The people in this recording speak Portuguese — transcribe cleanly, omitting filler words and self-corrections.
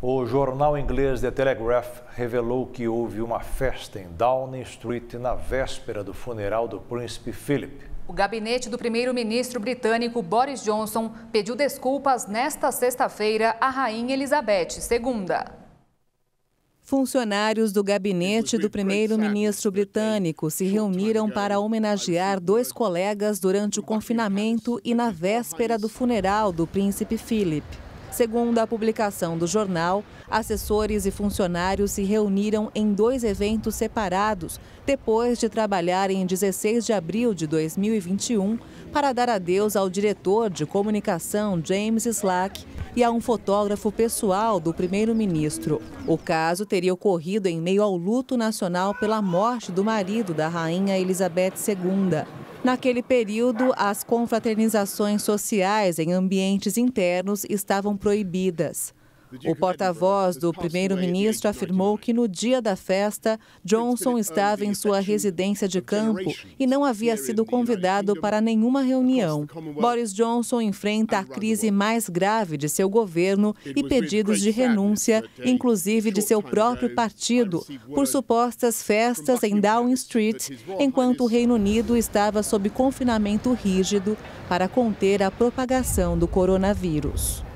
O jornal inglês The Telegraph revelou que houve uma festa em Downing Street na véspera do funeral do príncipe Philip. O gabinete do primeiro-ministro britânico Boris Johnson pediu desculpas nesta sexta-feira à rainha Elizabeth II. Funcionários do gabinete do primeiro-ministro britânico se reuniram para homenagear dois colegas durante o confinamento e na véspera do funeral do príncipe Philip. Segundo a publicação do jornal, assessores e funcionários se reuniram em dois eventos separados, depois de trabalharem em 16 de abril de 2021 para dar adeus ao diretor de comunicação James Slack e a um fotógrafo pessoal do primeiro-ministro. O caso teria ocorrido em meio ao luto nacional pela morte do marido da rainha Elizabeth II. Naquele período, as confraternizações sociais em ambientes internos estavam proibidas. O porta-voz do primeiro-ministro afirmou que no dia da festa, Johnson estava em sua residência de campo e não havia sido convidado para nenhuma reunião. Boris Johnson enfrenta a crise mais grave de seu governo e pedidos de renúncia, inclusive de seu próprio partido, por supostas festas em Downing Street, enquanto o Reino Unido estava sob confinamento rígido para conter a propagação do coronavírus.